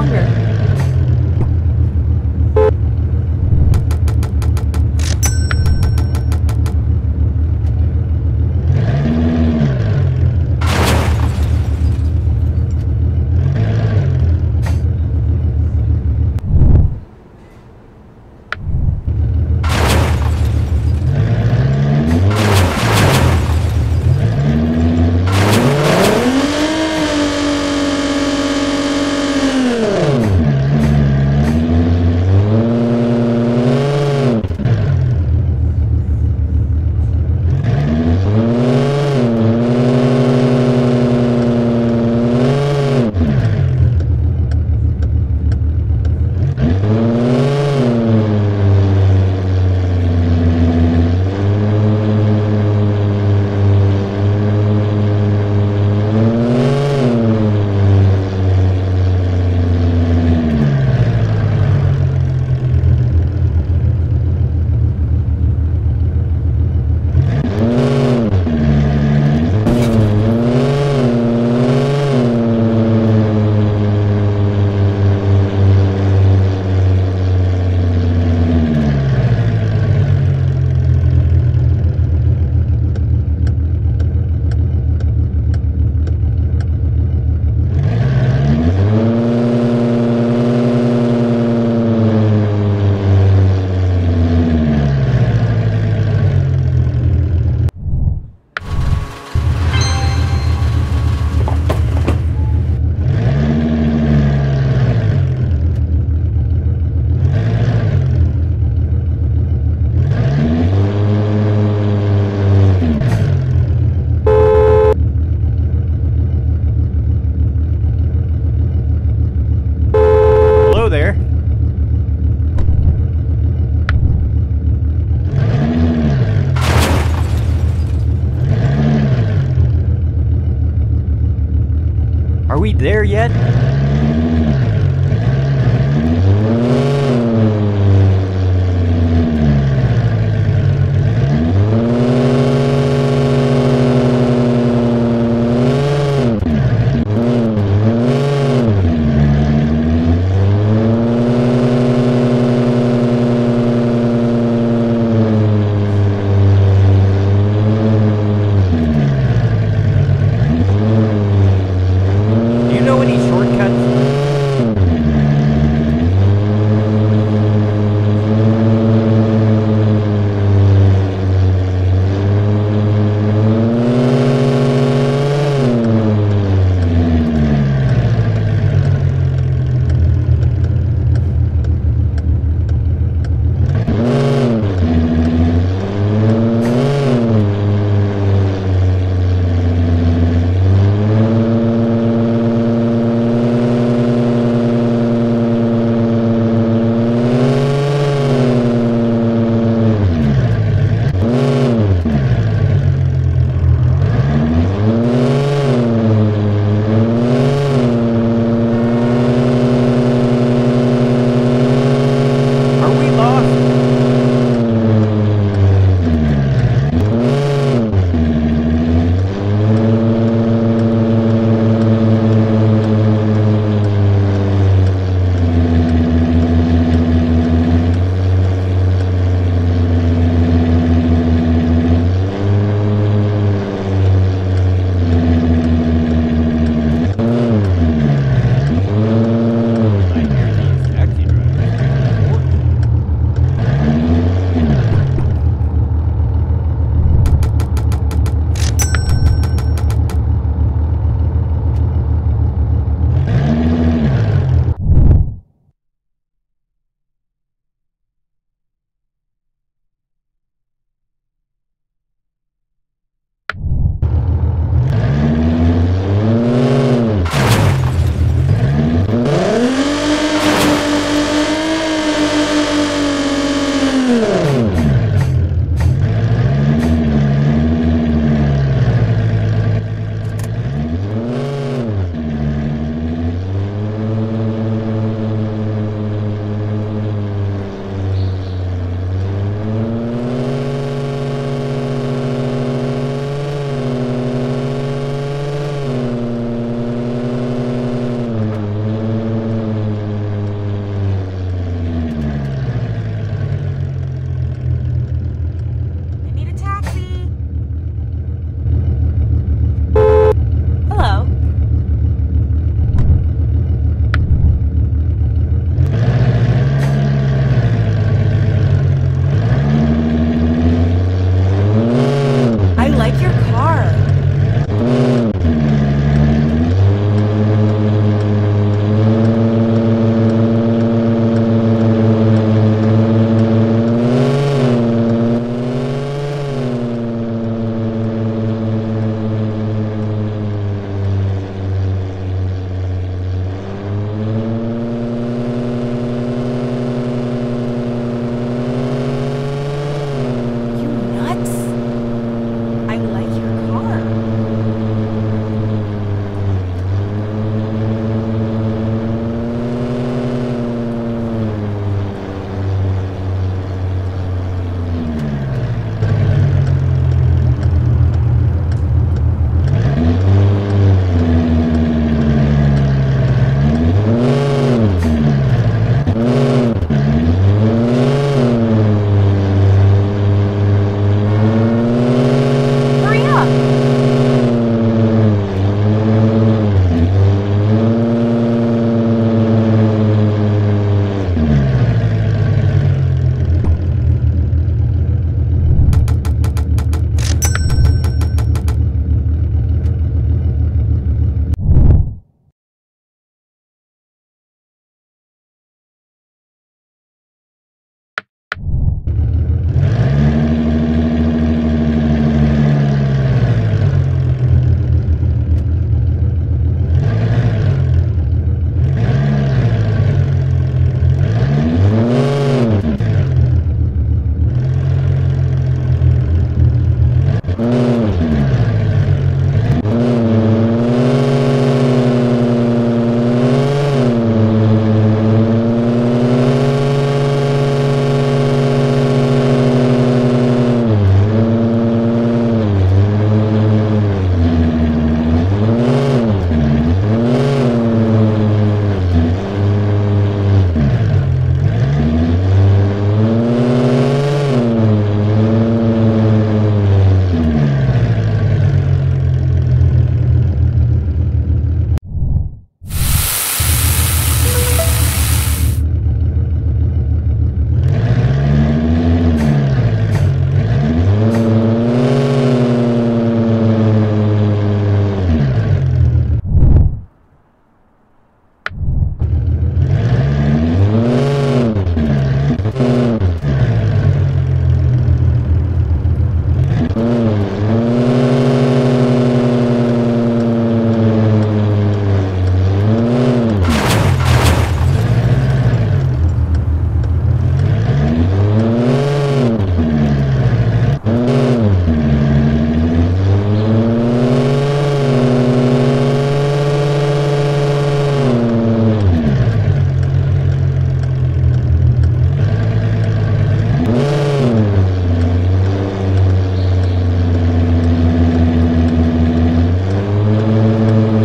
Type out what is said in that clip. longer. Are we there yet?